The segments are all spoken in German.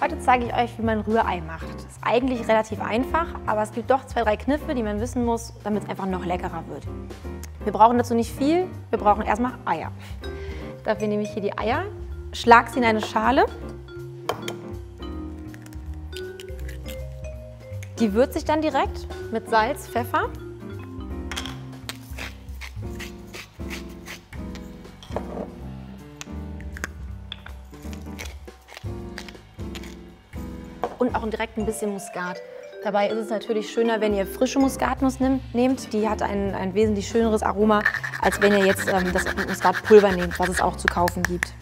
Heute zeige ich euch, wie man Rührei macht. Das ist eigentlich relativ einfach, aber es gibt doch zwei, drei Kniffe, die man wissen muss, damit es einfach noch leckerer wird. Wir brauchen dazu nicht viel, wir brauchen erstmal Eier. Dafür nehme ich hier die Eier, schlage sie in eine Schale. Die würze ich dann direkt mit Salz, Pfeffer. Und auch direkt ein bisschen Muskat. Dabei ist es natürlich schöner, wenn ihr frische Muskatnuss nehmt. Die hat ein wesentlich schöneres Aroma, als wenn ihr jetzt das Muskatpulver nehmt, was es auch zu kaufen gibt.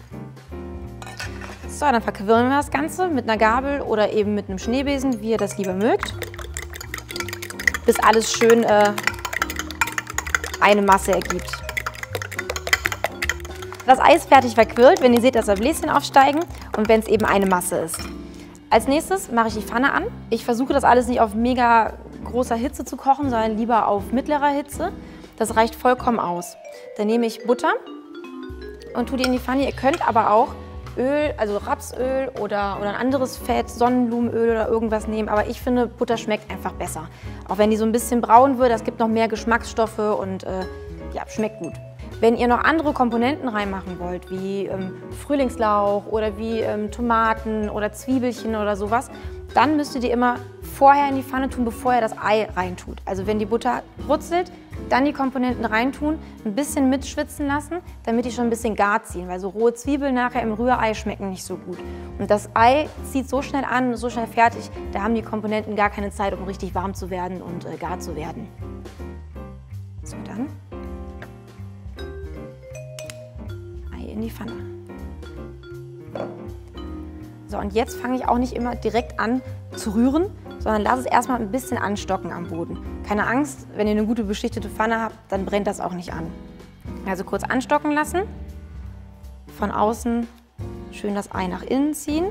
So, dann verquirlen wir das Ganze mit einer Gabel oder eben mit einem Schneebesen, wie ihr das lieber mögt. Bis alles schön eine Masse ergibt. Das Ei ist fertig verquirlt, wenn ihr seht, dass da Bläschen aufsteigen und wenn es eben eine Masse ist. Als nächstes mache ich die Pfanne an. Ich versuche das alles nicht auf mega großer Hitze zu kochen, sondern lieber auf mittlerer Hitze. Das reicht vollkommen aus. Dann nehme ich Butter und tue die in die Pfanne. Ihr könnt aber auch Öl, also Rapsöl oder ein anderes Fett, Sonnenblumenöl oder irgendwas nehmen. Aber ich finde, Butter schmeckt einfach besser. Auch wenn die so ein bisschen braun wird, das gibt noch mehr Geschmacksstoffe und ja, schmeckt gut. Wenn ihr noch andere Komponenten reinmachen wollt, wie Frühlingslauch oder wie Tomaten oder Zwiebelchen oder sowas, dann müsst ihr die immer vorher in die Pfanne tun, bevor ihr das Ei reintut. Also wenn die Butter brutzelt, dann die Komponenten reintun, ein bisschen mitschwitzen lassen, damit die schon ein bisschen gar ziehen, weil so rohe Zwiebeln nachher im Rührei schmecken nicht so gut. Und das Ei zieht so schnell an, so schnell fertig, da haben die Komponenten gar keine Zeit, um richtig warm zu werden und gar zu werden. So, dann in die Pfanne. So, und jetzt fange ich auch nicht immer direkt an zu rühren, sondern lasse es erstmal ein bisschen anstocken am Boden. Keine Angst, wenn ihr eine gute beschichtete Pfanne habt, dann brennt das auch nicht an. Also kurz anstocken lassen, von außen schön das Ei nach innen ziehen.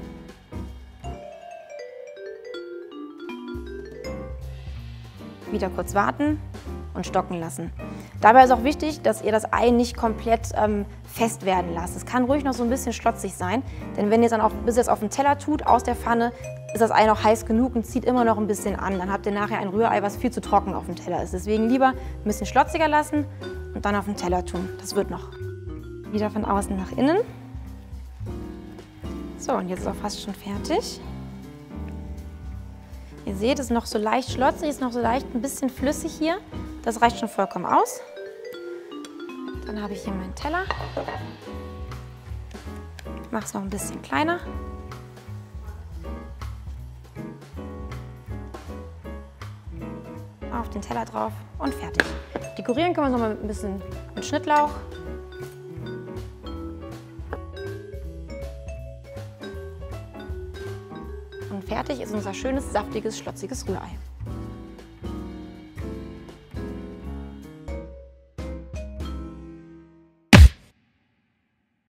Wieder kurz warten und stocken lassen. Dabei ist auch wichtig, dass ihr das Ei nicht komplett fest werden lasst. Es kann ruhig noch so ein bisschen schlotzig sein, denn wenn ihr es dann auch, bis ihr es auf den Teller tut, aus der Pfanne, ist das Ei noch heiß genug und zieht immer noch ein bisschen an. Dann habt ihr nachher ein Rührei, was viel zu trocken auf dem Teller ist. Deswegen lieber ein bisschen schlotziger lassen und dann auf den Teller tun. Das wird noch. Wieder von außen nach innen. So, und jetzt ist auch fast schon fertig. Ihr seht, es ist noch so leicht schlotzig, es ist noch so leicht ein bisschen flüssig hier. Das reicht schon vollkommen aus. Dann habe ich hier meinen Teller. Ich mache es noch ein bisschen kleiner. Auf den Teller drauf und fertig. Dekorieren können wir es nochmal mit ein bisschen mit Schnittlauch. Und fertig ist unser schönes, saftiges, schlotziges Rührei.